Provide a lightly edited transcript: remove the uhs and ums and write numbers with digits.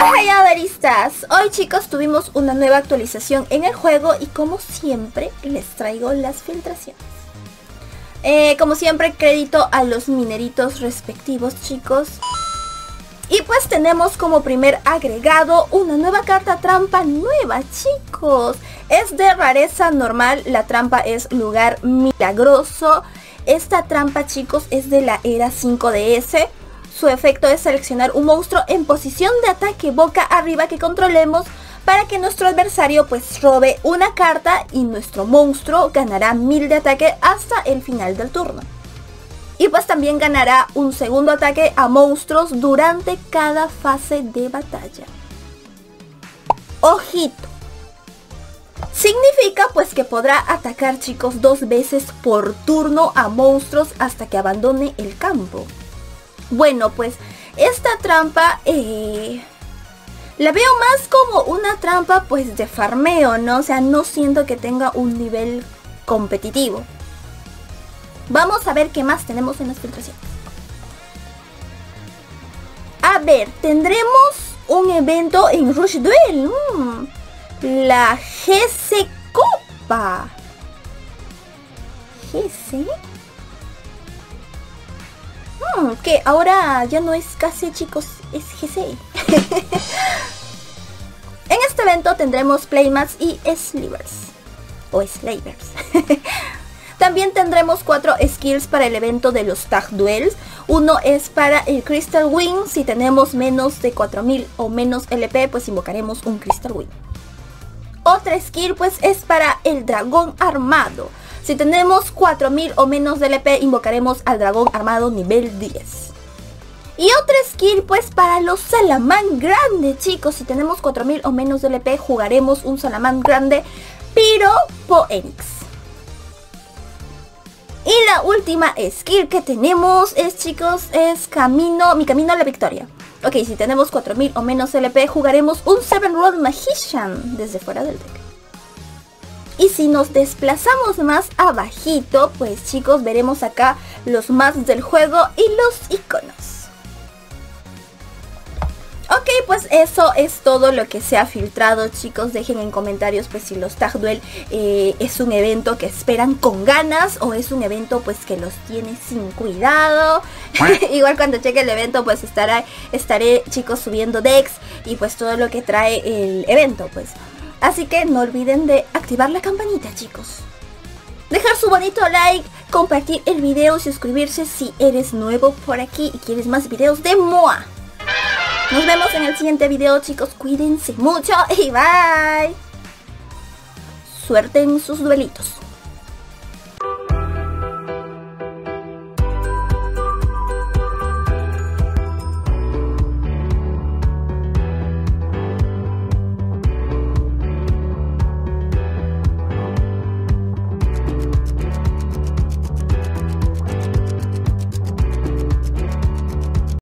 Ajayaveristas, hoy chicos tuvimos una nueva actualización en el juego y como siempre les traigo las filtraciones. Como siempre crédito a los mineritos respectivos chicos. Y pues tenemos como primer agregado una nueva carta trampa nueva chicos. Es de rareza normal, la trampa es Lugar Milagroso. Esta trampa chicos es de la era 5DS. Su efecto es seleccionar un monstruo en posición de ataque boca arriba que controlemos para que nuestro adversario pues robe una carta y nuestro monstruo ganará 1000 de ataque hasta el final del turno. Y pues también ganará un segundo ataque a monstruos durante cada fase de batalla. Ojito. Significa pues que podrá atacar chicos 2 veces por turno a monstruos hasta que abandone el campo. Bueno, pues esta trampa la veo más como una trampa pues de farmeo, ¿no? O sea, no siento que tenga un nivel competitivo. Vamos a ver qué más tenemos en las filtraciones. A ver, tendremos un evento en Rush Duel. La GC Copa. GC... que ahora ya no es KC chicos, es GC. En este evento tendremos playmats y slivers o slavers. También tendremos 4 skills para el evento de los Tag Duels. Uno es para el Crystal Wing. Si tenemos menos de 4000 o menos LP, pues invocaremos un Crystal Wing. Otra skill pues es para el Dragón Armado. Si tenemos 4000 o menos de LP, invocaremos al Dragón Armado nivel 10. Y otra skill pues para los Salamangreat, chicos. Si tenemos 4000 o menos de LP, jugaremos un Salamangreat Pyro Phoenix. Y la última skill que tenemos es, chicos, es mi camino a la victoria. Ok, si tenemos 4000 o menos LP, jugaremos un 7 World Magician desde fuera del deck. Y si nos desplazamos más abajito, pues chicos, veremos acá los maps del juego y los iconos. Ok, pues eso es todo lo que se ha filtrado, chicos. Dejen en comentarios pues si los Tag Duel es un evento que esperan con ganas o es un evento pues que los tiene sin cuidado. Igual cuando cheque el evento pues estaré chicos subiendo decks y pues todo lo que trae el evento pues. Así que no olviden de activar la campanita, chicos. Dejar su bonito like, compartir el video, suscribirse si eres nuevo por aquí y quieres más videos de MOA. Nos vemos en el siguiente video, chicos. Cuídense mucho y bye. Suerte en sus duelitos.